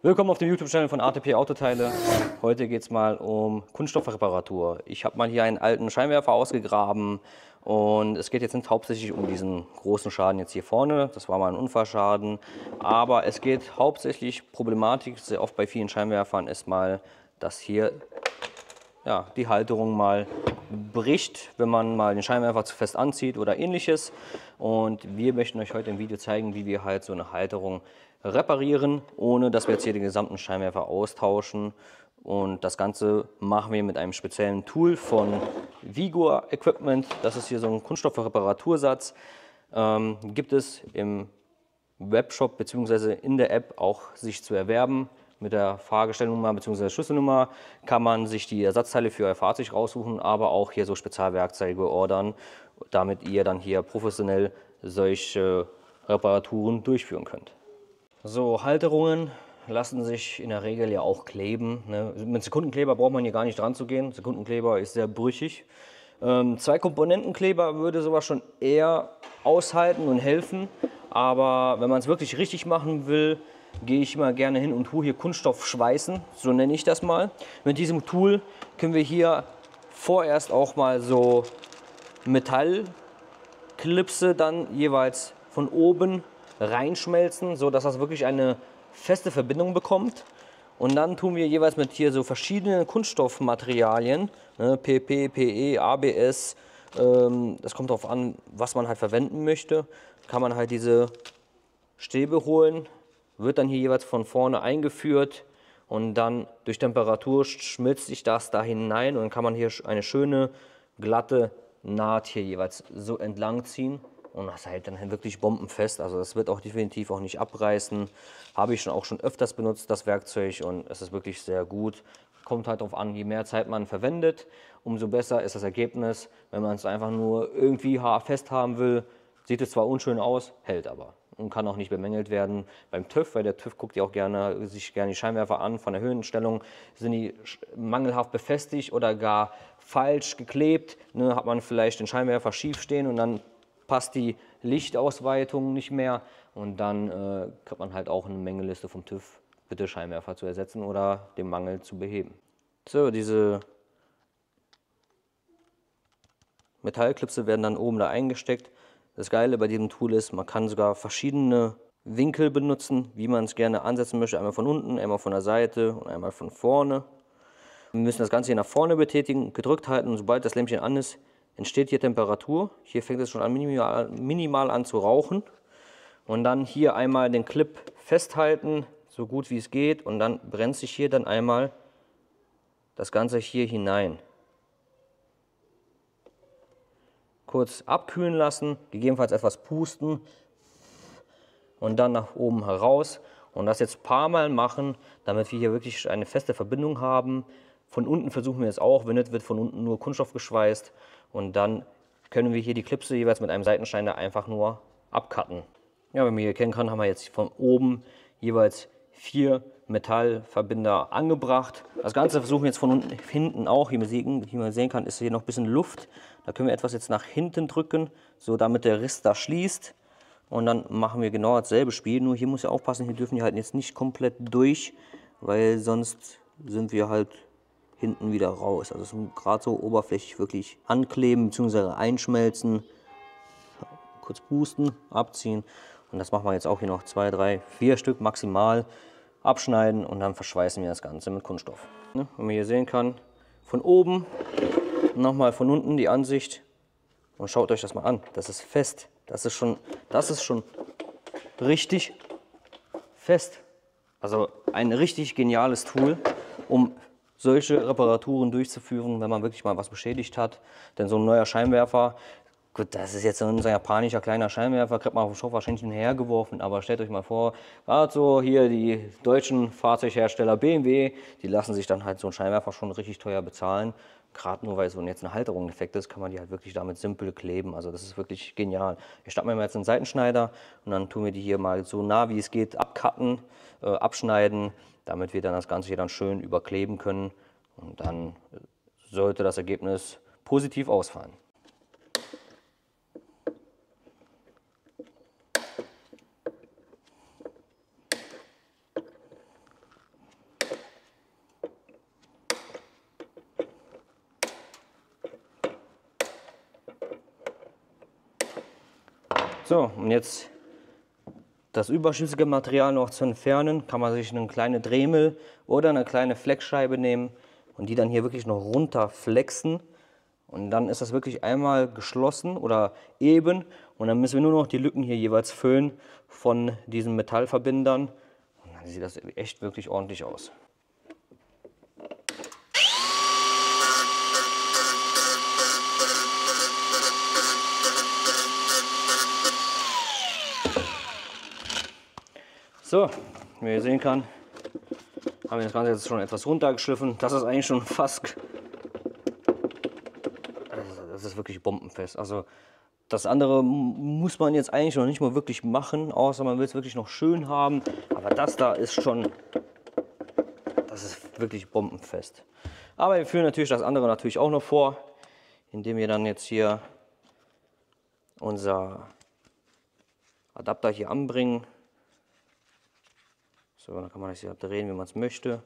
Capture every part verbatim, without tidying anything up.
Willkommen auf dem YouTube-Channel von A T P Autoteile. Heute geht es mal um Kunststoffreparatur. Ich habe mal hier einen alten Scheinwerfer ausgegraben und es geht jetzt nicht hauptsächlich um diesen großen Schaden jetzt hier vorne. Das war mal ein Unfallschaden. Aber es geht hauptsächlich, Problematik sehr oft bei vielen Scheinwerfern ist mal, dass hier ja, die Halterung mal bricht, wenn man mal den Scheinwerfer zu fest anzieht oder ähnliches. Und wir möchten euch heute im Video zeigen, wie wir halt so eine Halterung reparieren, ohne dass wir jetzt hier den gesamten Scheinwerfer austauschen. Und das Ganze machen wir mit einem speziellen Tool von Vigor Equipment. Das ist hier so ein Kunststoffreparatursatz. Ähm, gibt es im Webshop bzw. in der App auch sich zu erwerben. Mit der Fahrgestellnummer bzw. Schlüsselnummer kann man sich die Ersatzteile für euer Fahrzeug raussuchen, aber auch hier so Spezialwerkzeuge ordern, damit ihr dann hier professionell solche Reparaturen durchführen könnt. So, Halterungen lassen sich in der Regel ja auch kleben, ne? Mit Sekundenkleber braucht man hier gar nicht dran zu gehen. Sekundenkleber ist sehr brüchig. Ähm, Zwei-Komponentenkleber würde sowas schon eher aushalten und helfen. Aber wenn man es wirklich richtig machen will, gehe ich immer gerne hin und tue hier Kunststoff schweißen. So nenne ich das mal. Mit diesem Tool können wir hier vorerst auch mal so Metallklipse dann jeweils von oben reinschmelzen, so dass das wirklich eine feste Verbindung bekommt. Und dann tun wir jeweils mit hier so verschiedenen Kunststoffmaterialien, ne, P P, P E, A B S. Ähm, das kommt darauf an, was man halt verwenden möchte. Kann man halt diese Stäbe holen, wird dann hier jeweils von vorne eingeführt und dann durch Temperatur schmilzt sich das da hinein und dann kann man hier eine schöne glatte Naht hier jeweils so entlang ziehen. Und das hält dann wirklich bombenfest, also das wird auch definitiv auch nicht abreißen. Habe ich schon auch schon öfters benutzt, das Werkzeug, und es ist wirklich sehr gut. Kommt halt darauf an, je mehr Zeit man verwendet, umso besser ist das Ergebnis. Wenn man es einfach nur irgendwie fest haben will, sieht es zwar unschön aus, hält aber und kann auch nicht bemängelt werden beim TÜV, weil der TÜV guckt ja auch gerne, sich gerne die Scheinwerfer an von der Höhenstellung. Sind die mangelhaft befestigt oder gar falsch geklebt, ne, hat man vielleicht den Scheinwerfer schief stehen und dann passt die Lichtausweitung nicht mehr und dann äh, kriegt man halt auch eine Mängelliste vom TÜV, bitte Scheinwerfer zu ersetzen oder den Mangel zu beheben. So, diese Metallklipse werden dann oben da eingesteckt. Das Geile bei diesem Tool ist, man kann sogar verschiedene Winkel benutzen, wie man es gerne ansetzen möchte. Einmal von unten, einmal von der Seite und einmal von vorne. Wir müssen das Ganze hier nach vorne betätigen, gedrückt halten und sobald das Lämpchen an ist, entsteht hier Temperatur. Hier fängt es schon an, minimal, minimal an zu rauchen. Und dann hier einmal den Clip festhalten, so gut wie es geht. Und dann brennt sich hier dann einmal das Ganze hier hinein. Kurz abkühlen lassen, gegebenenfalls etwas pusten. Und dann nach oben heraus. Und das jetzt ein paar Mal machen, damit wir hier wirklich eine feste Verbindung haben. Von unten versuchen wir es auch, wenn nicht, wird von unten nur Kunststoff geschweißt. Und dann können wir hier die Klipse jeweils mit einem Seitenschneider einfach nur abcutten. Ja, wenn man hier erkennen kann, haben wir jetzt von oben jeweils vier Metallverbinder angebracht. Das Ganze versuchen wir jetzt von unten, hinten auch. Hier wie man sehen kann, ist hier noch ein bisschen Luft. Da können wir etwas jetzt nach hinten drücken, so damit der Riss da schließt. Und dann machen wir genau dasselbe Spiel. Nur hier muss ja aufpassen, hier dürfen die halt jetzt nicht komplett durch, weil sonst sind wir halt hinten wieder raus. Also es muss gerade so oberflächlich wirklich ankleben bzw. einschmelzen. Kurz pusten, abziehen. Und das machen wir jetzt auch hier noch zwei, drei, vier Stück maximal. Abschneiden und dann verschweißen wir das Ganze mit Kunststoff. Ne? Wie man hier sehen kann, von oben, nochmal von unten die Ansicht. Und schaut euch das mal an. Das ist fest. Das ist schon, das ist schon richtig fest. Also ein richtig geniales Tool, um solche Reparaturen durchzuführen, wenn man wirklich mal was beschädigt hat. Denn so ein neuer Scheinwerfer, gut, das ist jetzt so ein japanischer kleiner Scheinwerfer, kriegt man auf dem Shop wahrscheinlich hinhergeworfen, aber stellt euch mal vor, gerade so hier die deutschen Fahrzeughersteller B M W, die lassen sich dann halt so einen Scheinwerfer schon richtig teuer bezahlen. Gerade nur, weil so jetzt eine Halterung defekt ist, kann man die halt wirklich damit simpel kleben. Also das ist wirklich genial. Ich schnappe mir jetzt einen Seitenschneider und dann tun wir die hier mal so nah wie es geht abcutten, äh, abschneiden, damit wir dann das Ganze hier dann schön überkleben können. Und dann sollte das Ergebnis positiv ausfallen. So, und jetzt das überschüssige Material noch zu entfernen, kann man sich eine kleine Dremel oder eine kleine Flexscheibe nehmen und die dann hier wirklich noch runter flexen. Und dann ist das wirklich einmal geschlossen oder eben. Und dann müssen wir nur noch die Lücken hier jeweils füllen von diesen Metallverbindern. Und dann sieht das echt wirklich ordentlich aus. So, wie ihr sehen kann, haben wir das Ganze jetzt schon etwas runtergeschliffen. Das ist eigentlich schon fast... Das ist wirklich bombenfest. Also das andere muss man jetzt eigentlich noch nicht mal wirklich machen, außer man will es wirklich noch schön haben. Aber das da ist schon, das ist wirklich bombenfest. Aber wir führen natürlich das andere natürlich auch noch vor, indem wir dann jetzt hier unser Adapter hier anbringen. So, dann kann man das hier drehen, wie man es möchte.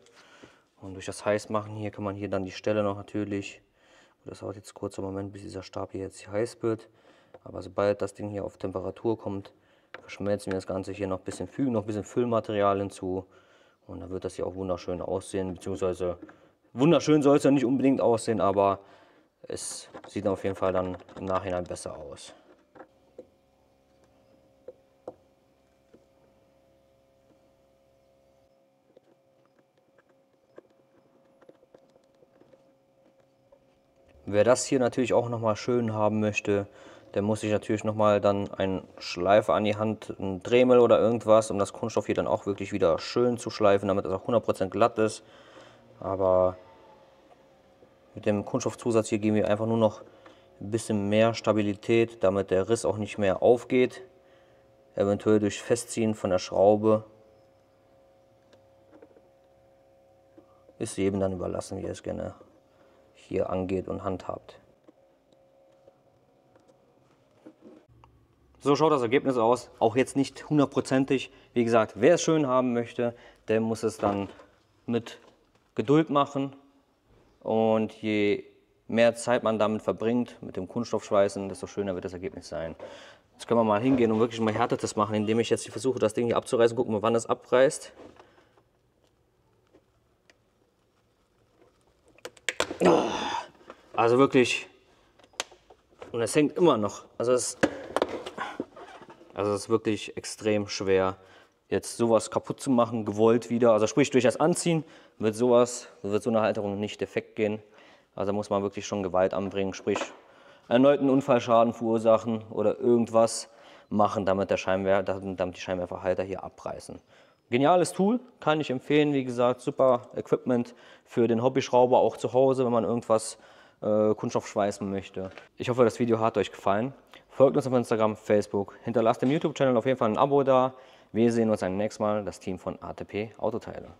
Und durch das Heißmachen hier kann man hier dann die Stelle noch natürlich... Das dauert jetzt kurz einen Moment, bis dieser Stab hier jetzt heiß wird. Aber sobald das Ding hier auf Temperatur kommt, verschmelzen wir das Ganze hier noch ein bisschen, fügen noch ein bisschen Füllmaterial hinzu. Und dann wird das hier auch wunderschön aussehen, beziehungsweise wunderschön soll es ja nicht unbedingt aussehen, aber es sieht auf jeden Fall dann im Nachhinein besser aus. Wer das hier natürlich auch nochmal schön haben möchte, der muss sich natürlich nochmal dann einen Schleifer an die Hand, einen Dremel oder irgendwas, um das Kunststoff hier dann auch wirklich wieder schön zu schleifen, damit es auch hundert Prozent glatt ist. Aber mit dem Kunststoffzusatz hier geben wir einfach nur noch ein bisschen mehr Stabilität, damit der Riss auch nicht mehr aufgeht, eventuell durch Festziehen von der Schraube. Ist jedem dann überlassen, wie er es gerne hier angeht und handhabt. So schaut das Ergebnis aus, auch jetzt nicht hundertprozentig. Wie gesagt, wer es schön haben möchte, der muss es dann mit Geduld machen. Und je mehr Zeit man damit verbringt, mit dem Kunststoffschweißen, desto schöner wird das Ergebnis sein. Jetzt können wir mal hingehen und wirklich mal Härtetests machen, indem ich jetzt versuche, das Ding hier abzureißen. Gucken wir, wann es abreißt. Also wirklich, und es hängt immer noch, also es, also es ist wirklich extrem schwer, jetzt sowas kaputt zu machen, gewollt wieder. Also sprich, durch das Anziehen wird sowas, wird so eine Halterung nicht defekt gehen. Also muss man wirklich schon Gewalt anbringen, sprich erneuten Unfallschaden verursachen oder irgendwas machen, damit, der Scheinwerfer, damit die Scheinwerferhalter hier abreißen. Geniales Tool, kann ich empfehlen, wie gesagt, super Equipment für den Hobbyschrauber, auch zu Hause, wenn man irgendwas äh, Kunststoff schweißen möchte. Ich hoffe, das Video hat euch gefallen. Folgt uns auf Instagram, Facebook, hinterlasst dem YouTube-Channel auf jeden Fall ein Abo da. Wir sehen uns beim nächsten Mal, das Team von A T P Autoteile.